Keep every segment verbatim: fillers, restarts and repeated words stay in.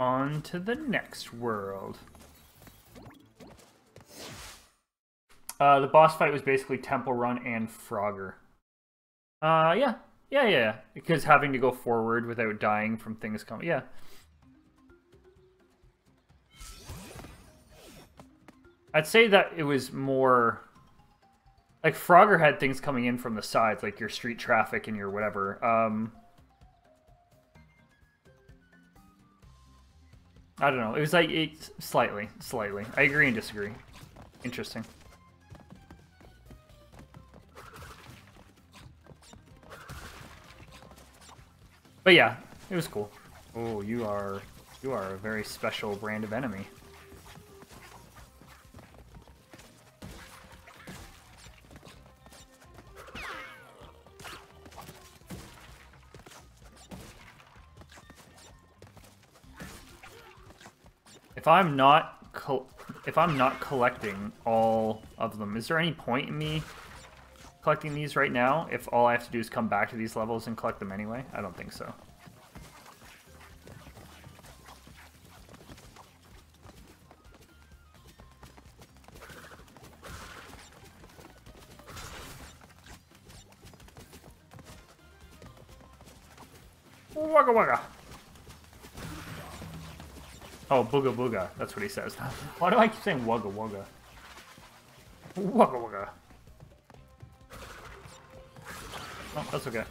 on to the next world. Uh, the boss fight was basically Temple Run and Frogger. Uh, yeah. Yeah, yeah. Because having to go forward without dying from things coming. Yeah. I'd say that it was more... Like, Frogger had things coming in from the sides, like your street traffic and your whatever. Um... I don't know. It was like, it, slightly, slightly. I agree and disagree. Interesting. But yeah, it was cool. Oh, you are, you are a very special brand of enemy. If I'm not, col if I'm not collecting all of them, is there any point in me collecting these right now? If all I have to do is come back to these levels and collect them anyway, I don't think so. Wagga wagga. Oh, booga booga. That's what he says. Why do I keep saying wugga wugga? Wugga wugga. Oh, that's okay.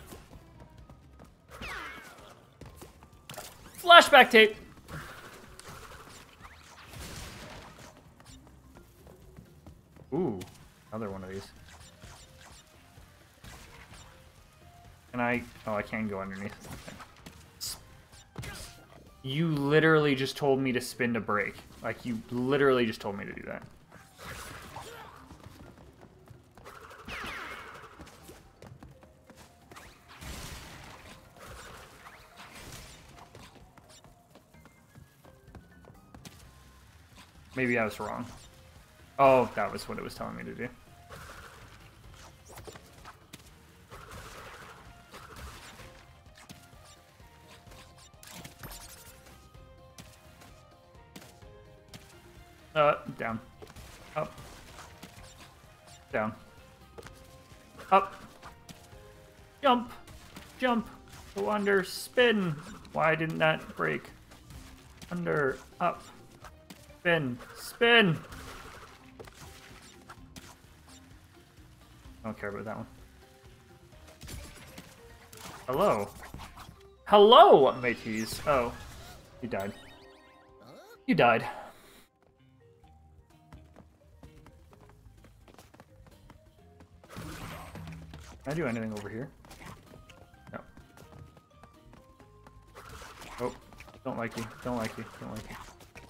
Flashback tape! Ooh, another one of these. Can I... Oh, I can go underneath. Okay. You literally just told me to spin to break. Like, you literally just told me to do that. Maybe I was wrong. Oh, that was what it was telling me to do. Uh, down. Up. Down. Up. Jump. Jump. Go under. Spin. Why didn't that break? Under. Up. Spin. Spin! I don't care about that one. Hello. Hello, mateys. Oh. You died. You died. Can I do anything over here? No. Oh, don't like you. Don't like you. Don't like you.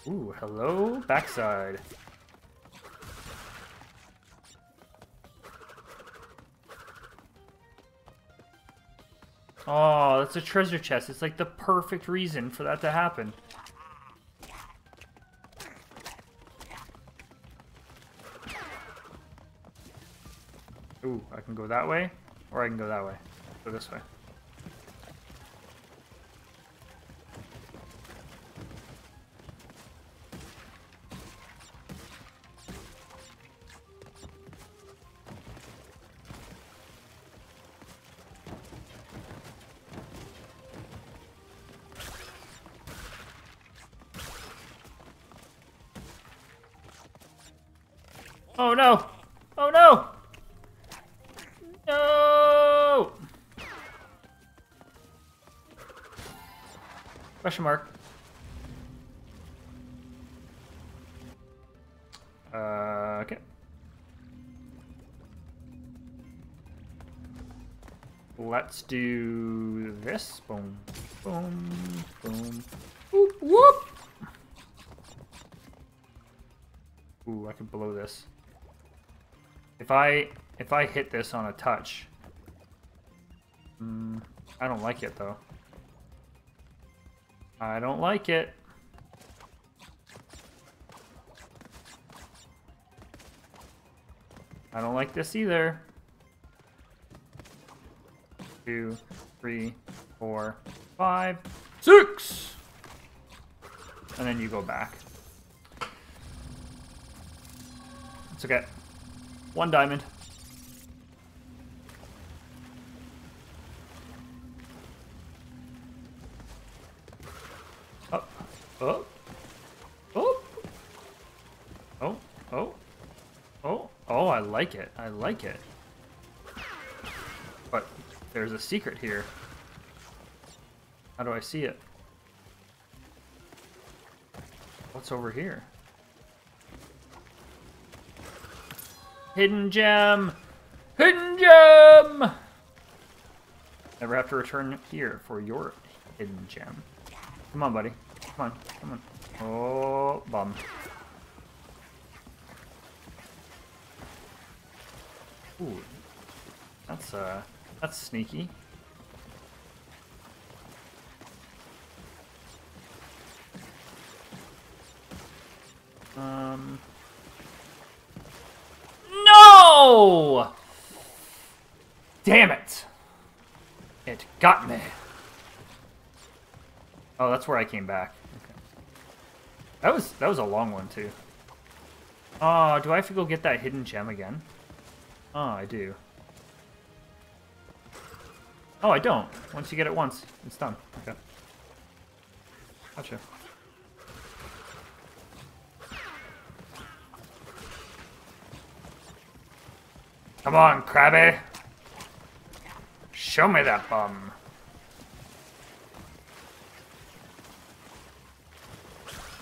Ooh, hello, backside. Oh, that's a treasure chest. It's like the perfect reason for that to happen. Ooh, I can go that way, or I can go that way. Go this way. Oh no! Oh no! No! Question mark. Uh, okay. Let's do this. Boom, boom, boom. Whoop, whoop! Ooh, I can blow this. If I... If I hit this on a touch, mm, I don't like it though. I don't like it. I don't like this either. Two, three, four, five, six! and then you go back. It's okay. One diamond. Up. Up. Oh. Oh. Oh. Oh. Oh, I like it. I like it. But there's a secret here. How do I see it? What's over here? Hidden gem! Hidden gem! Never have to return here for your hidden gem. Come on, buddy. Come on. Come on. Oh, bum. Ooh. That's, uh, that's sneaky. Um. No! Damn it! It got me. Oh, that's where I came back. Okay. That was that was a long one too. Oh, do I have to go get that hidden gem again? Oh, I do. Oh, I don't. Once you get it once, it's done. Okay. Gotcha. Come on, Krabby! Show me that bum!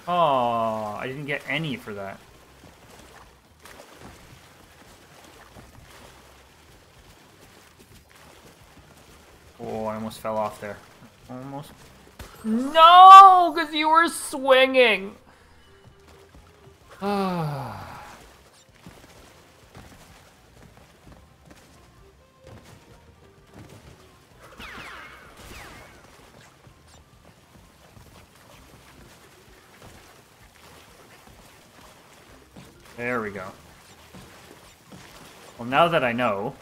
Oh, I didn't get any for that. Oh, I almost fell off there. Almost. No! Because you were swinging! Ah. There we go. Well, now that I know...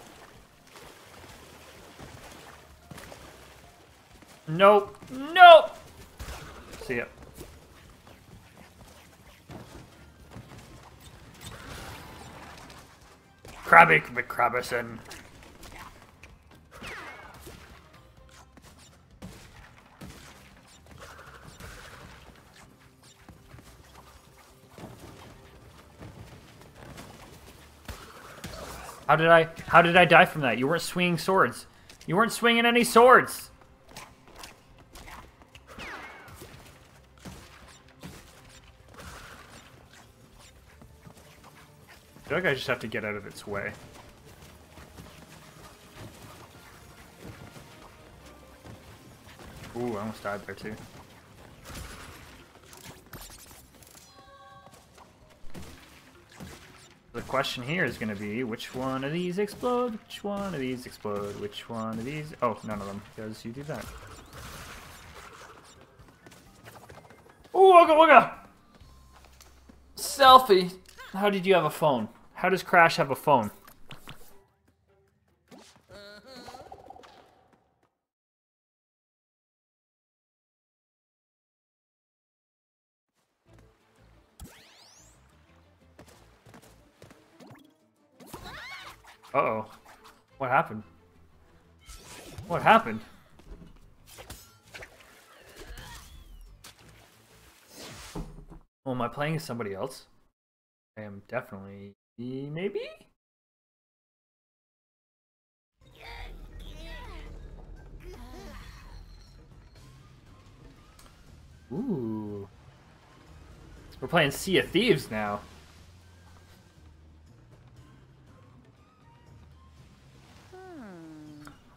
Nope. Nope! See ya. Krabby McCrabberson. How did I, how did I die from that? You weren't swinging swords. You weren't swinging any swords. I feel like I just have to get out of its way. Ooh, I almost died there too. The question here is going to be, which one of these explode? Which one of these explode? Which one of these? Oh, none of them, because you do that. Ooh, wugga wugga! Selfie! How did you have a phone? How does Crash have a phone? Uh-oh. What happened? What happened? Well, am I playing as somebody else? I am definitely... maybe? Ooh. We're playing Sea of Thieves now.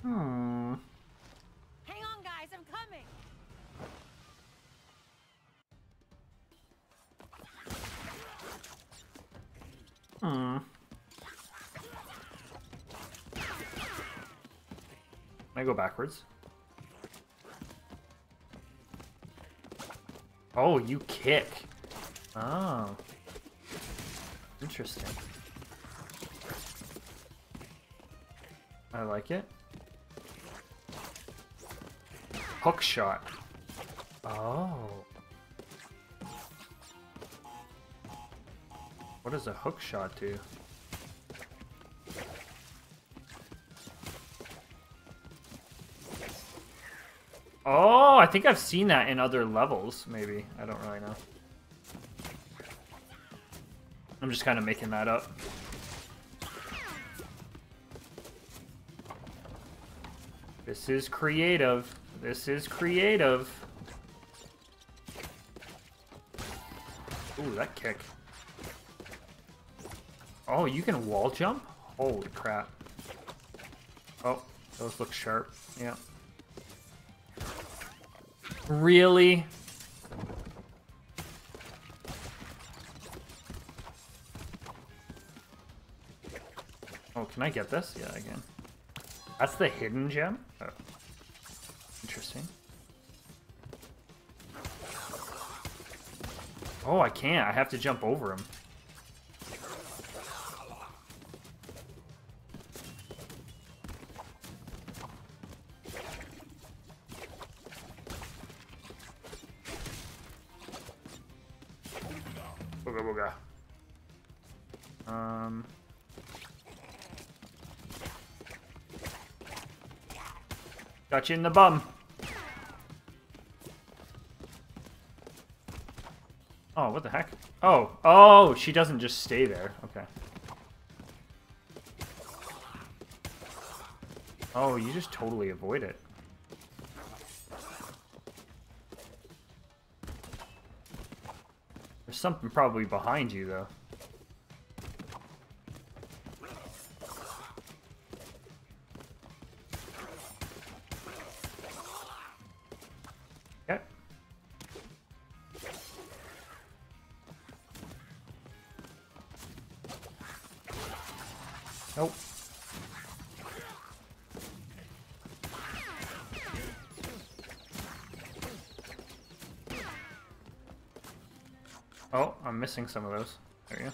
Hmm. Hang on, guys, I'm coming. Hmm. Can I go backwards? Oh, you kick. Oh. Interesting. I like it. Hook shot. Oh. What does a hook shot do? Oh, I think I've seen that in other levels, maybe. I don't really know. I'm just kind of making that up. This is creative. This is creative. Ooh, that kick. Oh, you can wall jump? Holy crap. Oh, those look sharp. Yeah. Really? Oh, can I get this? Yeah, again. That's the hidden gem? Oh. Interesting. Oh, I can't. I have to jump over him. Booga booga. Um. Got you in the bum. Oh, what the heck? Oh, oh, she doesn't just stay there. Okay. Oh, you just totally avoid it. There's something probably behind you, though. Nope. Oh, I'm missing some of those. There you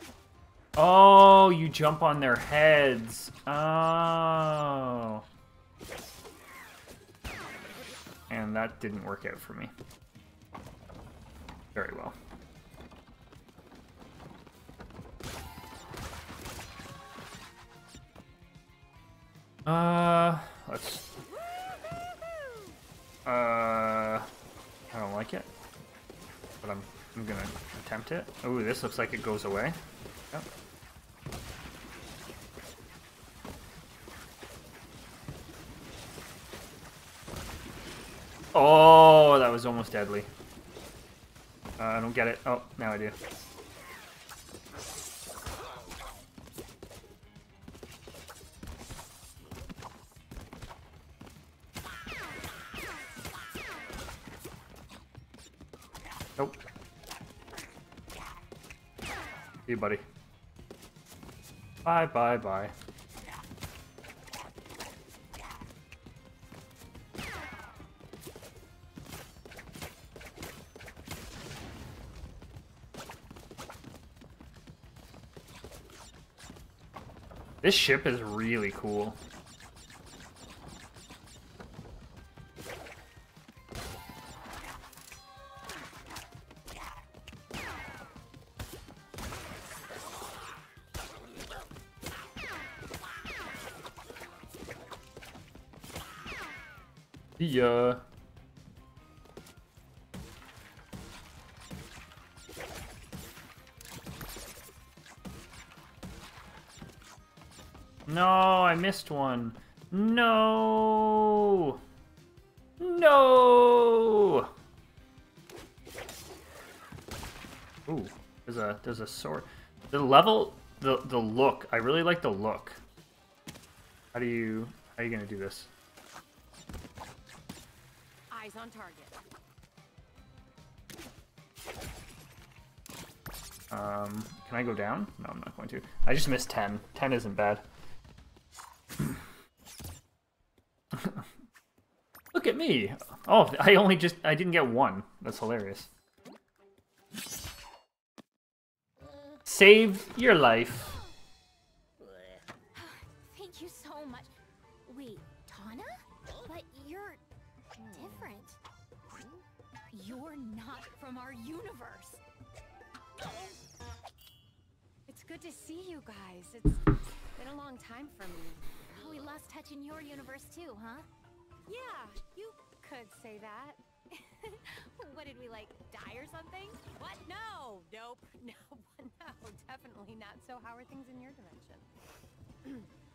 go. Oh, you jump on their heads. Oh. And that didn't work out for me. Very well. Uh, let's, uh, I don't like it, but I'm, I'm gonna attempt it. Oh, this looks like it goes away. Yep. Oh, that was almost deadly. Uh, I don't get it. Oh, now I do. Nope. Hey, buddy. Bye, bye, bye. This ship is really cool. Yeah. No, I missed one. No. No. Ooh, there's a there's a sword. The level, the the look. I really like the look. How do you how are you gonna do this? On target. Um, can I go down? No, I'm not going to. I just missed ten. ten isn't bad. Look at me. Oh, I only just, I didn't get one. That's hilarious. Save your life. Thank you so much. Wait, Tana? But you're... different. You're not from our universe. Good to see you guys. It's been a long time for me. We lost touch in your universe too, huh? Yeah, you could say that. What did we, like, die or something? What? No! Nope. No, no, definitely not. So how are things in your dimension?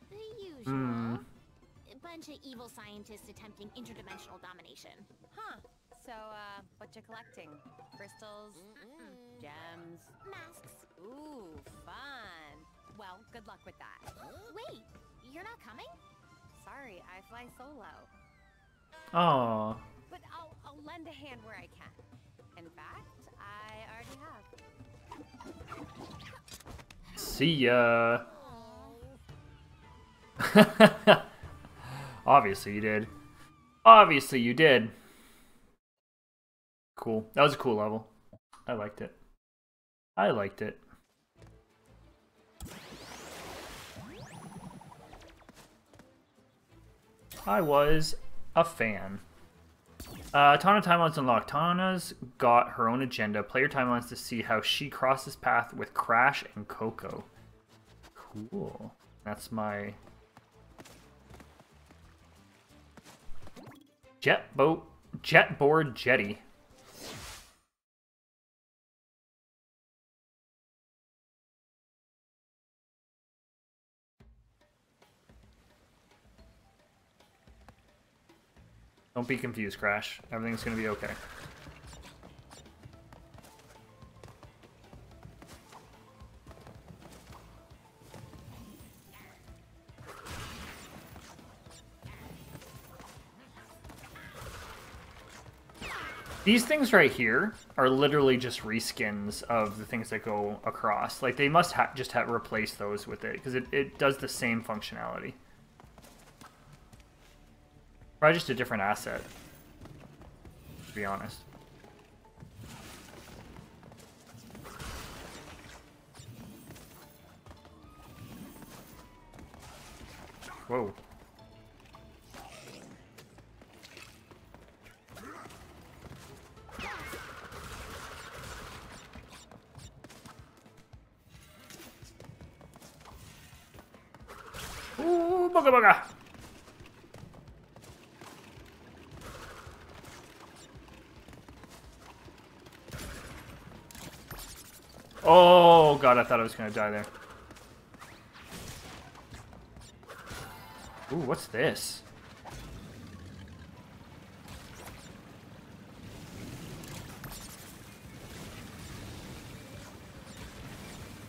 The usual. Mm. A bunch of evil scientists attempting interdimensional domination. Huh. So, uh, what you collecting? Crystals? Mm-mm. Gems? Masks. Ooh, fun. Well, good luck with that. Wait, you're not coming? Sorry, I fly solo. Aww. But I'll, I'll lend a hand where I can. In fact, I already have. See ya. Obviously you did. Obviously you did. Cool. That was a cool level. I liked it. I liked it. I was a fan. Uh, Tana timelines unlocked. Tana's got her own agenda. Player timelines to see how she crosses path with Crash and Coco. Cool. That's my jet boat, jetboard jetty. Don't be confused, Crash. Everything's gonna be okay. These things right here are literally just reskins of the things that go across. Like, they must ha just have replaced those with it, because it, it does the same functionality. Probably just a different asset, to be honest. Whoa. Ooh, bugga bugga! Oh god, I thought I was gonna die there. Ooh, what's this?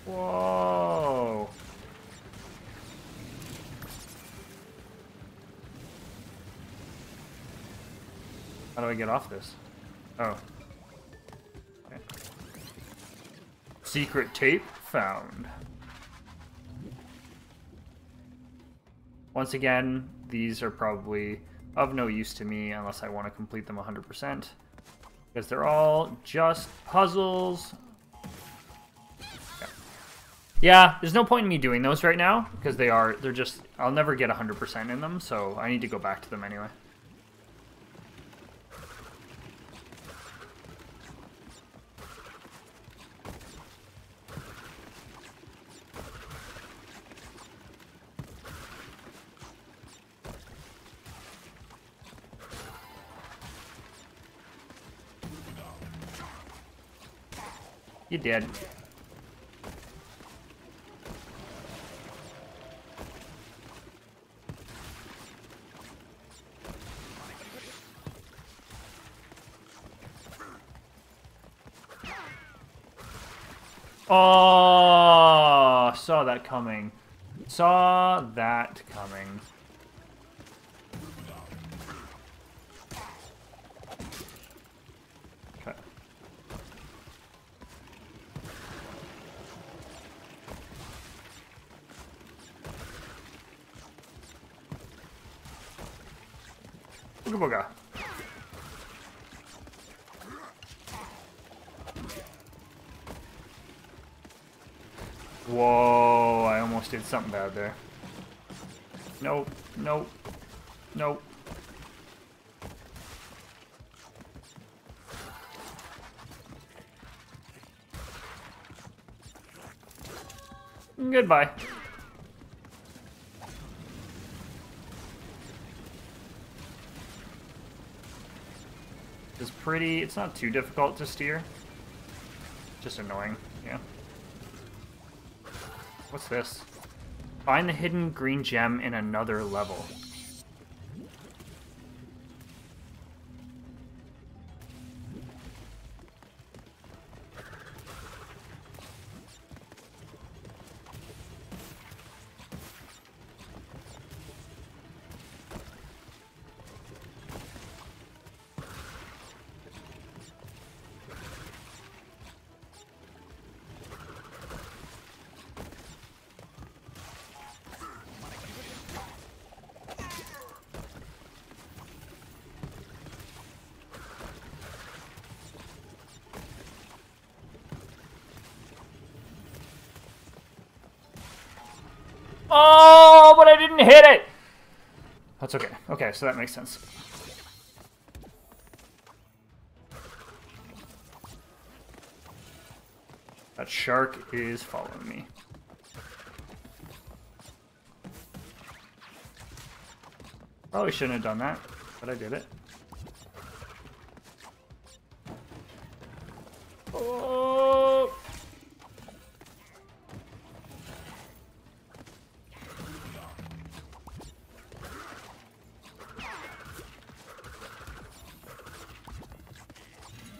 Whoa. How do I get off this? Oh. Secret tape found. Once again, these are probably of no use to me unless I want to complete them one hundred percent. Because they're all just puzzles. Yeah. Yeah, there's no point in me doing those right now. Because they are, they're just, I'll never get one hundred percent in them. So I need to go back to them anyway. You did. Oh, saw that coming. Saw that coming. Booga. Whoa, I almost did something bad there. Nope, nope, nope. Goodbye. It's pretty, it's not too difficult to steer. Just annoying, yeah. What's this? Find the hidden green gem in another level. Oh, but I didn't hit it! That's okay. Okay, so that makes sense. That shark is following me. Probably shouldn't have done that, but I did it.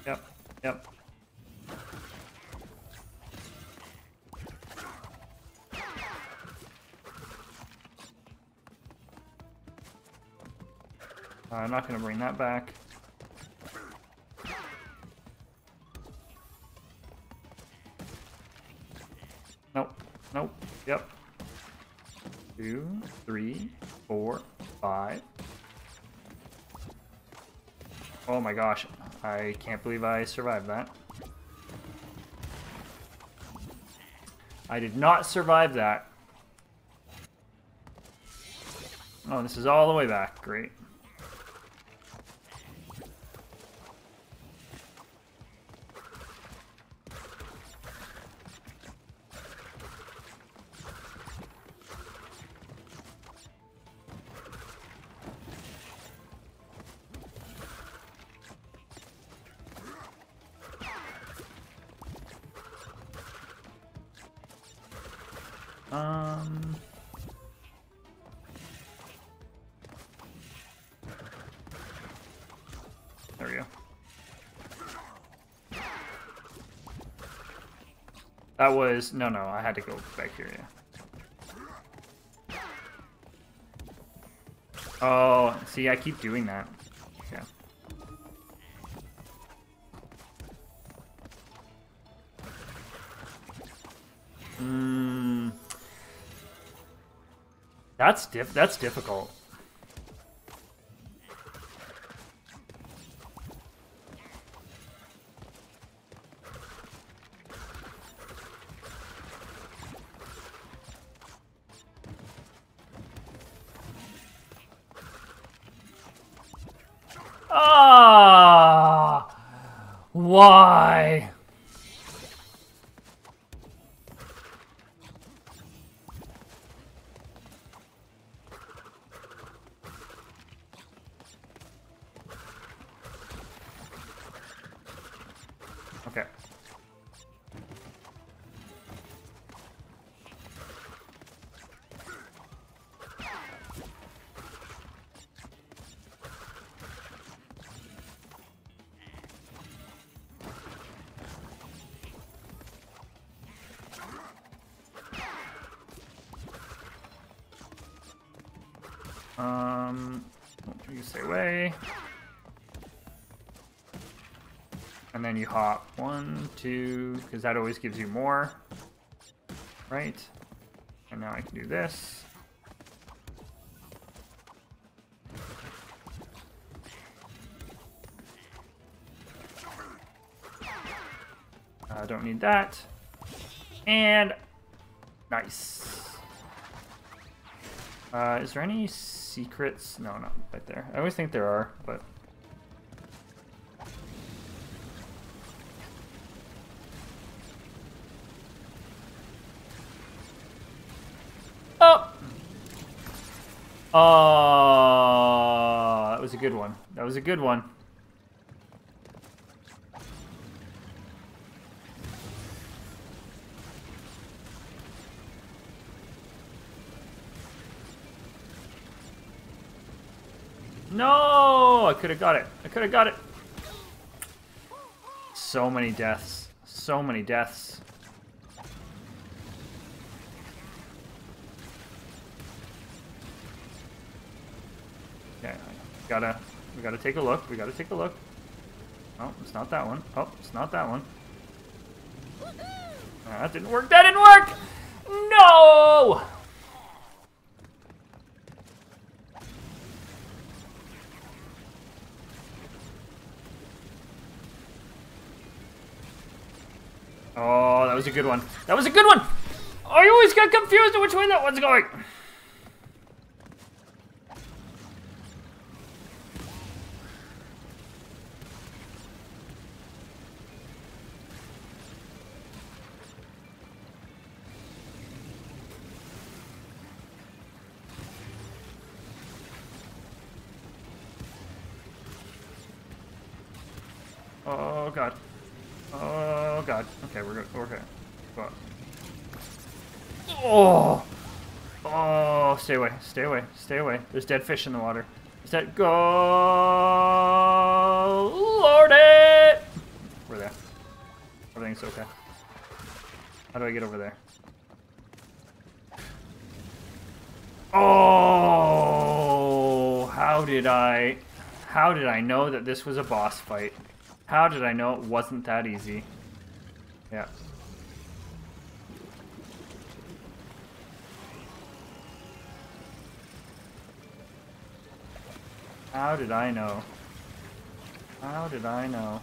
Yep, yep. Uh, I'm not going to bring that back. Nope, nope, yep. Two, three, four, five. Oh my gosh. I can't believe I survived that. I did not survive that. Oh, this is all the way back. Great. Um. There we go. That was no, no. I had to go back here. Yeah. Oh, see, I keep doing that. Yeah. Hmm. That's diff- that's difficult. Ah, why? Okay. Um, you stay away. And then you hop one, two, because that always gives you more, right? And now I can do this. I uh, don't need that. And nice. Uh, is there any secrets? No, not right there. I always think there are, but. Oh, that was a good one. That was a good one. No! I could have got it. I could have got it. So many deaths. So many deaths. Okay, I gotta, we gotta take a look. We gotta take a look. Oh, it's not that one. Oh, it's not that one. Oh, that didn't work. That didn't work! No! Oh, that was a good one. That was a good one! I always got confused which way that one's going. Oh, God. Oh, God. Okay, we're good. Okay. But... Oh! Oh, stay away. Stay away. Stay away. There's dead fish in the water. Is that... Go... Lord it! We're there. Everything's okay. How do I get over there? Oh! How did I... How did I know that this was a boss fight? How did I know it wasn't that easy? Yeah. How did I know? How did I know?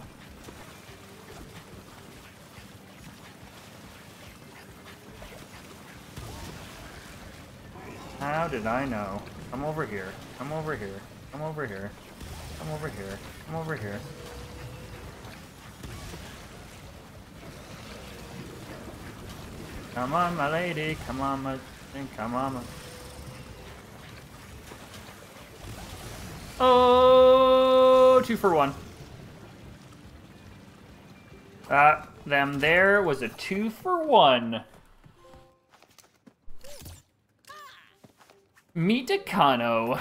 How did I know? I'm over here. I'm over here. I'm over here. I'm over here. I'm over here. Come on, my lady. Come on, my... Come on, my... Oh, two for one. That, them there was a two for one. Meet Akano.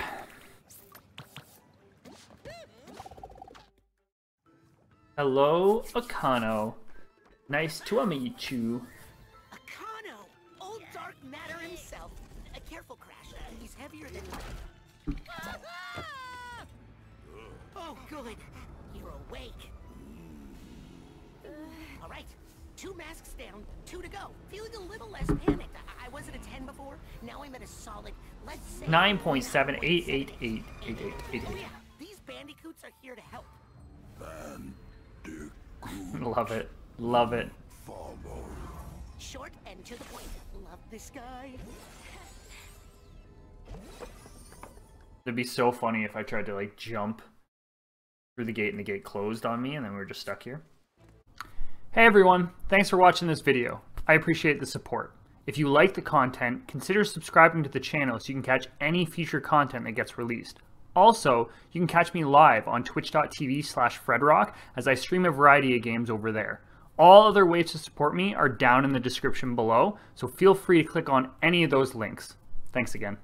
Hello, Akano. Nice to meet you. Matter himself. A careful crash. He's heavier than life. Oh, good. You're awake. All right. Two masks down, two to go. Feeling a little less panicked. I, I was at a ten before. Now I'm at a solid, let's say... nine point seven eight eight eight eight eight eight eight. Oh, yeah. These bandicoots are here to help. Bandicoots. Love it. Love it. Follow. Short and to the point. Love this guy. It'd be so funny if I tried to like jump through the gate and the gate closed on me and then we were just stuck here. Hey everyone, thanks for watching this video. I appreciate the support. If you like the content, consider subscribing to the channel so you can catch any future content that gets released. Also, you can catch me live on twitch dot t v slash fredrock as I stream a variety of games over there. All other ways to support me are down in the description below, so feel free to click on any of those links. Thanks again.